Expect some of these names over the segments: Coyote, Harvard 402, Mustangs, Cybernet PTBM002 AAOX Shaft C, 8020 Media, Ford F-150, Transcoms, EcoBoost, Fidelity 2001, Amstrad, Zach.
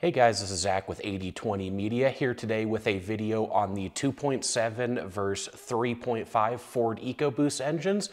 Hey guys, this is Zach with 8020 Media here today with a video on the 2.7 versus 3.5 Ford EcoBoost engines.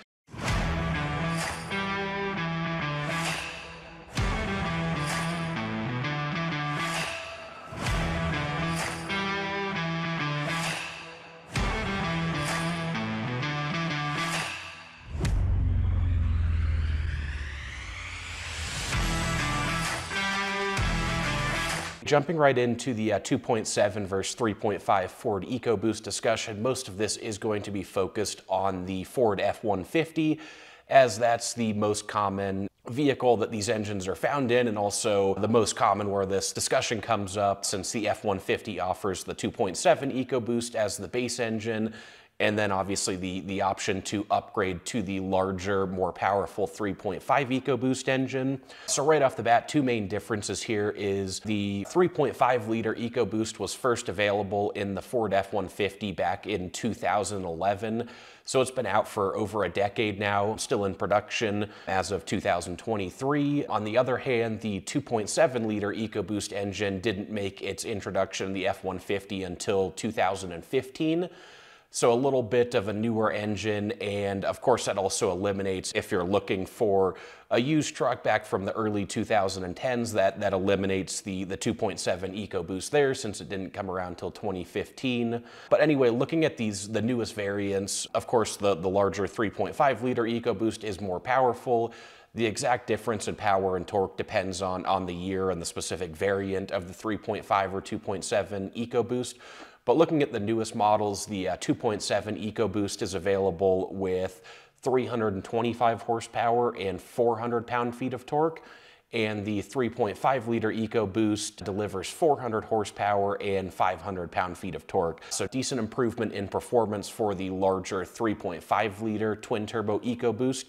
Jumping right into the 2.7 versus 3.5 Ford EcoBoost discussion, most of this is going to be focused on the Ford F-150, as that's the most common vehicle that these engines are found in, and also the most common where this discussion comes up, since the F-150 offers the 2.7 EcoBoost as the base engine, and then obviously the option to upgrade to the larger, more powerful 3.5 EcoBoost engine. So right off the bat, two main differences here is the 3.5 liter EcoBoost was first available in the Ford F-150 back in 2011. So it's been out for over a decade now, still in production as of 2023. On the other hand, the 2.7 liter EcoBoost engine didn't make its introduction to the F-150 until 2015. So a little bit of a newer engine, and of course that also eliminates, if you're looking for a used truck back from the early 2010s, that eliminates the 2.7 EcoBoost there, since it didn't come around till 2015. But anyway, looking at the newest variants, of course the larger 3.5 liter EcoBoost is more powerful. The exact difference in power and torque depends on the year and the specific variant of the 3.5 or 2.7 EcoBoost. But looking at the newest models, the 2.7 EcoBoost is available with 325 horsepower and 400 pound-feet of torque, and the 3.5 liter EcoBoost delivers 400 horsepower and 500 pound-feet of torque. So decent improvement in performance for the larger 3.5 liter twin-turbo EcoBoost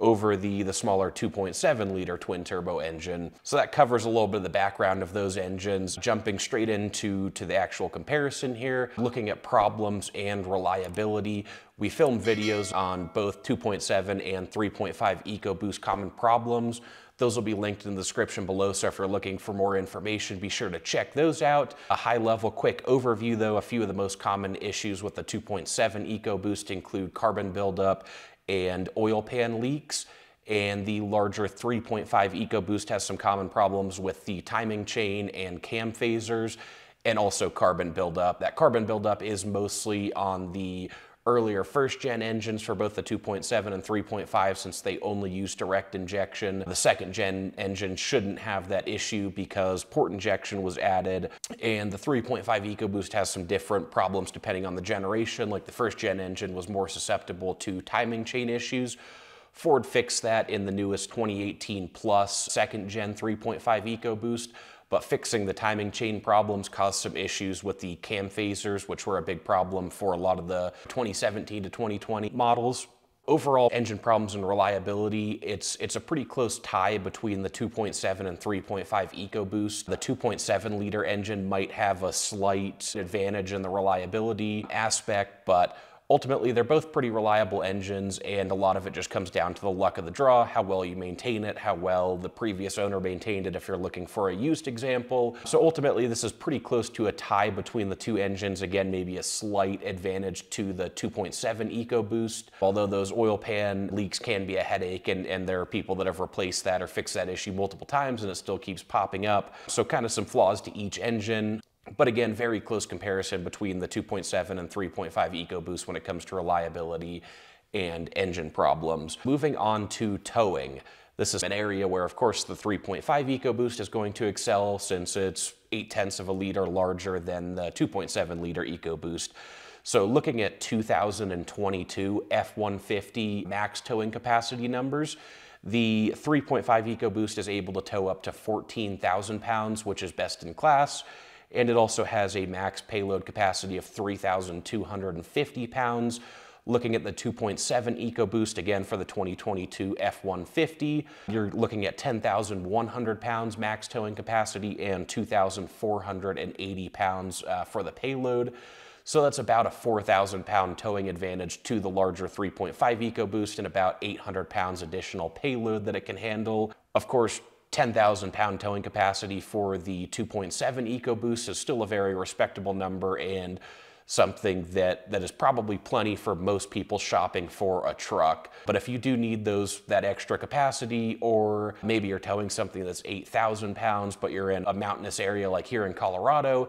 over the smaller 2.7 liter twin turbo engine. So that covers a little bit of the background of those engines. Jumping straight into the actual comparison here, looking at problems and reliability. We filmed videos on both 2.7 and 3.5 EcoBoost common problems. Those will be linked in the description below, so if you're looking for more information, be sure to check those out. A high-level quick overview though, a few of the most common issues with the 2.7 EcoBoost include carbon buildup and oil pan leaks, and the larger 3.5 EcoBoost has some common problems with the timing chain and cam phasers, and also carbon buildup. That carbon buildup is mostly on the earlier first-gen engines for both the 2.7 and 3.5, since they only use direct injection. The second-gen engine shouldn't have that issue because port injection was added, and the 3.5 EcoBoost has some different problems depending on the generation. Like the first-gen engine was more susceptible to timing chain issues. Ford fixed that in the newest 2018 Plus second-gen 3.5 EcoBoost, but fixing the timing chain problems caused some issues with the cam phasers, which were a big problem for a lot of the 2017 to 2020 models. Overall, engine problems and reliability, it's a pretty close tie between the 2.7 and 3.5 EcoBoost. The 2.7 liter engine might have a slight advantage in the reliability aspect, but ultimately, they're both pretty reliable engines, and a lot of it just comes down to the luck of the draw, how well you maintain it, how well the previous owner maintained it if you're looking for a used example. So ultimately, this is pretty close to a tie between the two engines. Again, maybe a slight advantage to the 2.7 EcoBoost, although those oil pan leaks can be a headache, and there are people that have replaced that or fixed that issue multiple times, and it still keeps popping up. So kind of some flaws to each engine. But again, very close comparison between the 2.7 and 3.5 EcoBoost when it comes to reliability and engine problems. Moving on to towing. This is an area where, of course, the 3.5 EcoBoost is going to excel, since it's 0.8 liters larger than the 2.7 liter EcoBoost. So looking at 2022 F-150 max towing capacity numbers, the 3.5 EcoBoost is able to tow up to 14,000 pounds, which is best in class. And it also has a max payload capacity of 3,250 pounds. Looking at the 2.7 EcoBoost, again for the 2022 F-150, you're looking at 10,100 pounds max towing capacity and 2,480 pounds for the payload. So that's about a 4,000 pound towing advantage to the larger 3.5 EcoBoost and about 800 pounds additional payload that it can handle. Of course, 10,000 pound towing capacity for the 2.7 EcoBoost is still a very respectable number and something that is probably plenty for most people shopping for a truck. But if you do need that extra capacity, or maybe you're towing something that's 8,000 pounds, but you're in a mountainous area like here in Colorado,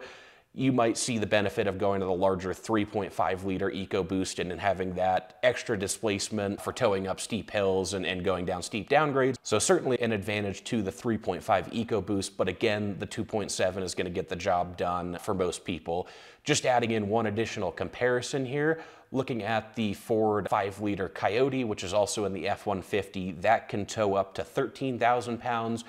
you might see the benefit of going to the larger 3.5 liter EcoBoost and then having that extra displacement for towing up steep hills and going down steep downgrades. So certainly an advantage to the 3.5 EcoBoost, but again, the 2.7 is gonna get the job done for most people. Just adding in one additional comparison here, looking at the Ford 5-liter Coyote, which is also in the F-150, that can tow up to 13,000 pounds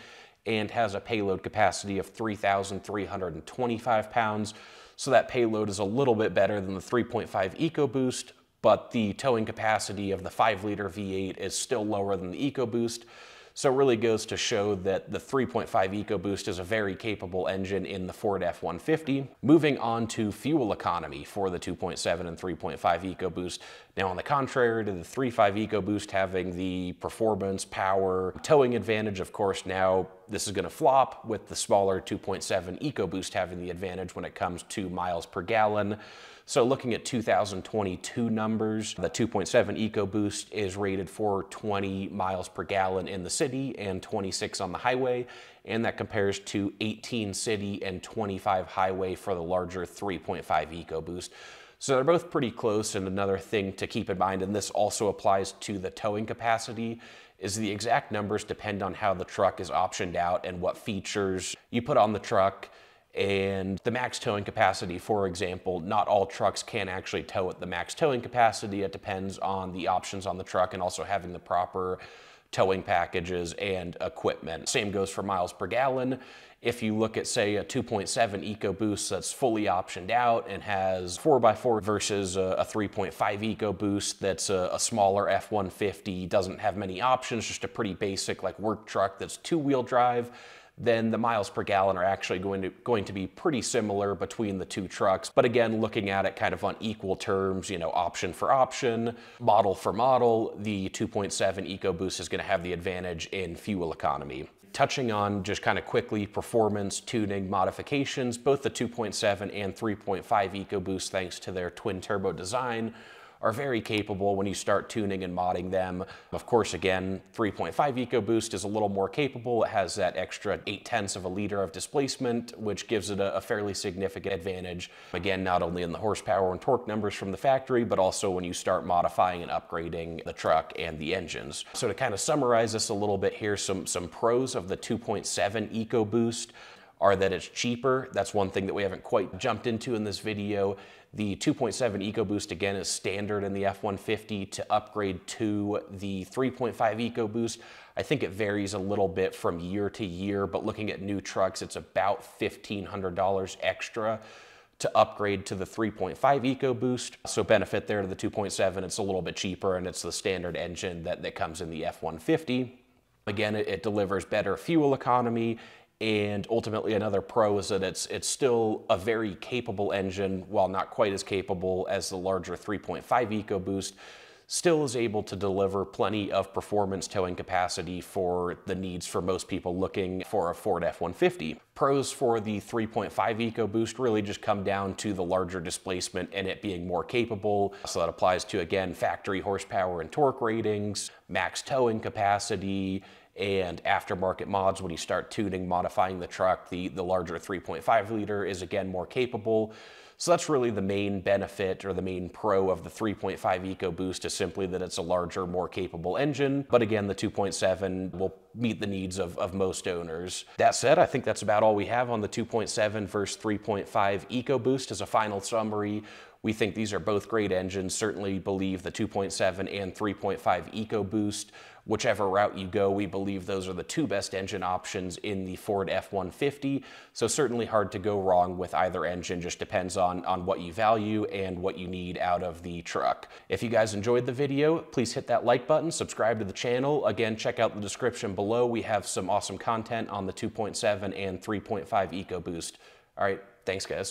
and has a payload capacity of 3,325 pounds. So that payload is a little bit better than the 3.5 EcoBoost, but the towing capacity of the 5-liter V8 is still lower than the EcoBoost. So it really goes to show that the 3.5 EcoBoost is a very capable engine in the Ford F-150. Moving on to fuel economy for the 2.7 and 3.5 EcoBoost. Now, on the contrary to the 3.5 EcoBoost having the performance, power, towing advantage, of course, now this is gonna flop with the smaller 2.7 EcoBoost having the advantage when it comes to miles per gallon. So looking at 2022 numbers, the 2.7 EcoBoost is rated for 20 miles per gallon in the city and 26 on the highway, and that compares to 18 city and 25 highway for the larger 3.5 EcoBoost. So they're both pretty close, and another thing to keep in mind, and this also applies to the towing capacity, is the exact numbers depend on how the truck is optioned out and what features you put on the truck. And the max towing capacity, for example, not all trucks can actually tow at the max towing capacity. It depends on the options on the truck and also having the proper towing packages and equipment. Same goes for miles per gallon. If you look at, say, a 2.7 EcoBoost that's fully optioned out and has 4x4 versus a 3.5 EcoBoost that's a smaller F-150, doesn't have many options, just a pretty basic like work truck that's two-wheel drive, then the miles per gallon are actually going to be pretty similar between the two trucks. But again, looking at it kind of on equal terms, you know, option for option, model for model, the 2.7 EcoBoost is gonna have the advantage in fuel economy. Touching on just kind of quickly performance, tuning, modifications, both the 2.7 and 3.5 EcoBoost, thanks to their twin turbo design, are very capable when you start tuning and modding them. Of course, again, 3.5 EcoBoost is a little more capable. It has that extra 0.8 liters of displacement, which gives it a fairly significant advantage. Again, not only in the horsepower and torque numbers from the factory, but also when you start modifying and upgrading the truck and the engines. So to kind of summarize this a little bit here, some pros of the 2.7 EcoBoost are that it's cheaper. That's one thing that we haven't quite jumped into in this video. The 2.7 EcoBoost, again, is standard in the F-150. To upgrade to the 3.5 EcoBoost, I think it varies a little bit from year to year, but looking at new trucks, it's about $1,500 extra to upgrade to the 3.5 EcoBoost. So benefit there to the 2.7, it's a little bit cheaper, and it's the standard engine that comes in the F-150. Again, it delivers better fuel economy, and ultimately another pro is that it's still a very capable engine, while not quite as capable as the larger 3.5 EcoBoost, still is able to deliver plenty of performance towing capacity for the needs for most people looking for a Ford F-150. Pros for the 3.5 EcoBoost really just come down to the larger displacement and it being more capable. So that applies to, again, factory horsepower and torque ratings, max towing capacity, and aftermarket mods. When you start tuning, modifying the truck, the larger 3.5 liter is again more capable. So that's really the main benefit or the main pro of the 3.5 EcoBoost, is simply that it's a larger, more capable engine. But again, the 2.7 will meet the needs of most owners. That said, I think that's about all we have on the 2.7 versus 3.5 EcoBoost. As a final summary, we think these are both great engines. Certainly believe the 2.7 and 3.5 EcoBoost, whichever route you go, we believe those are the two best engine options in the Ford F-150. So certainly hard to go wrong with either engine. Just depends on what you value and what you need out of the truck. If you guys enjoyed the video, please hit that like button, subscribe to the channel. Again, check out the description below. We have some awesome content on the 2.7 and 3.5 EcoBoost. All right, thanks guys.